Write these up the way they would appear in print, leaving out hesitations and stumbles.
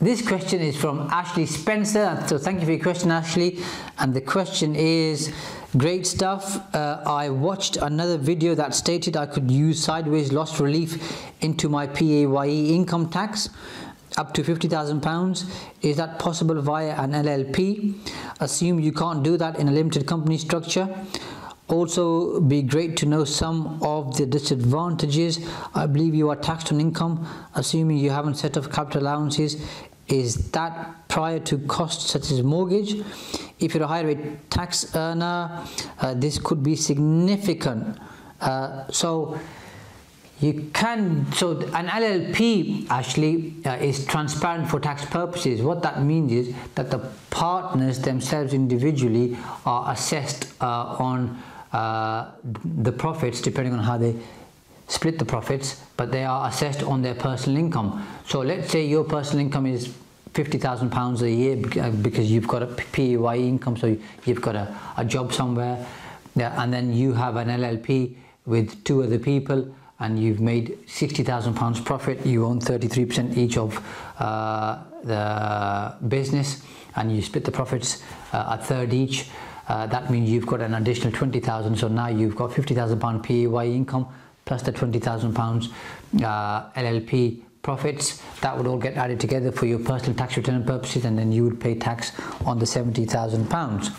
This question is from Ashley Spencer, so thank you for your question, Ashley. And the question is, great stuff. I watched another video that stated I could use sideways loss relief into my PAYE income tax up to £50,000. Is that possible via an LLP? Assume you can't do that in a limited company structure. Also be great to know some of the disadvantages. I believe you are taxed on income, assuming you haven't set up capital allowances. Is that prior to costs such as mortgage? If you're a higher rate tax earner, this could be significant. So you can, so an LLP actually is transparent for tax purposes. What that means is that the partners themselves individually are assessed on the profits, depending on how they split the profits, but they are assessed on their personal income. So let's say your personal income is £50,000 a year because you've got a PAYE income, so you've got a job somewhere, and then you have an LLP with two other people and you've made £60,000 profit. You own 33% each of the business and you split the profits a third each. That means you've got an additional £20,000, so now you've got £50,000 PAYE income plus the £20,000 LLP profits. That would all get added together for your personal tax return purposes, and then you would pay tax on the £70,000.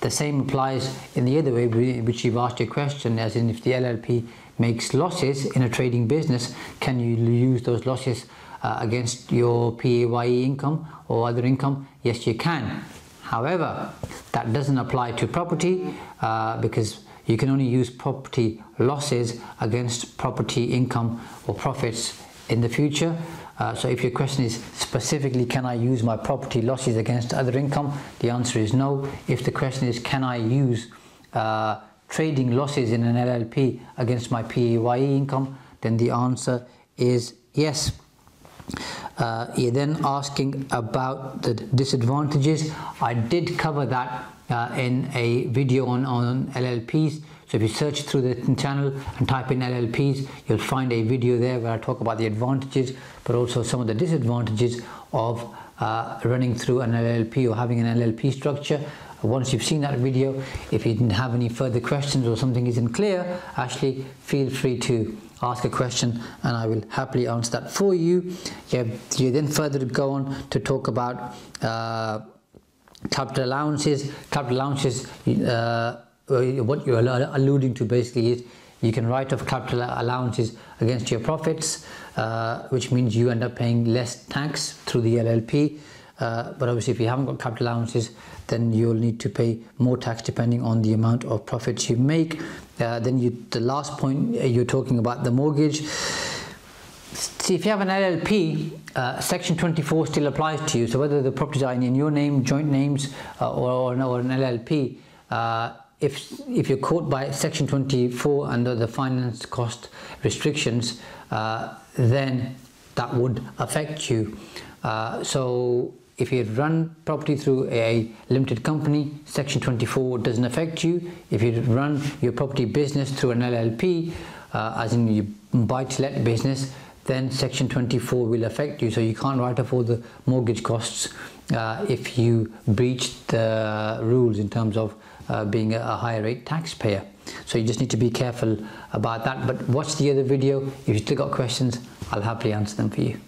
The same applies in the other way which you've asked your question, as in if the LLP makes losses in a trading business, can you use those losses against your PAYE income or other income? Yes, you can. However, that doesn't apply to property because you can only use property losses against property income or profits in the future. So if your question is specifically, can I use my property losses against other income? The answer is no. If the question is, can I use trading losses in an LLP against my PAYE income? Then the answer is yes. You're then asking about the disadvantages. I did cover that in a video on LLPs. So if you search through the channel and type in LLPs, you'll find a video there where I talk about the advantages, but also some of the disadvantages of running through an LLP or having an LLP structure. Once you've seen that video, if you didn't have any further questions or something isn't clear, Ashley, feel free to ask a question and I will happily answer that for you. You then further go on to talk about capital allowances. Capital allowances, what you're alluding to basically is you can write off capital allowances against your profits, which means you end up paying less tax through the LLP. But obviously if you haven't got capital allowances, then you'll need to pay more tax depending on the amount of profits you make. Then the last point, you're talking about the mortgage. See, if you have an LLP, section 24 still applies to you. So whether the properties are in your name, joint names, or an LLP, if you're caught by section 24 under the finance cost restrictions, then that would affect you. So if you run property through a limited company, section 24 doesn't affect you. If you run your property business through an LLP, as in your buy-to-let business, then section 24 will affect you. So you can't write off all the mortgage costs if you breach the rules in terms of being a higher rate taxpayer. So you just need to be careful about that. But watch the other video. If you've still got questions, I'll happily answer them for you.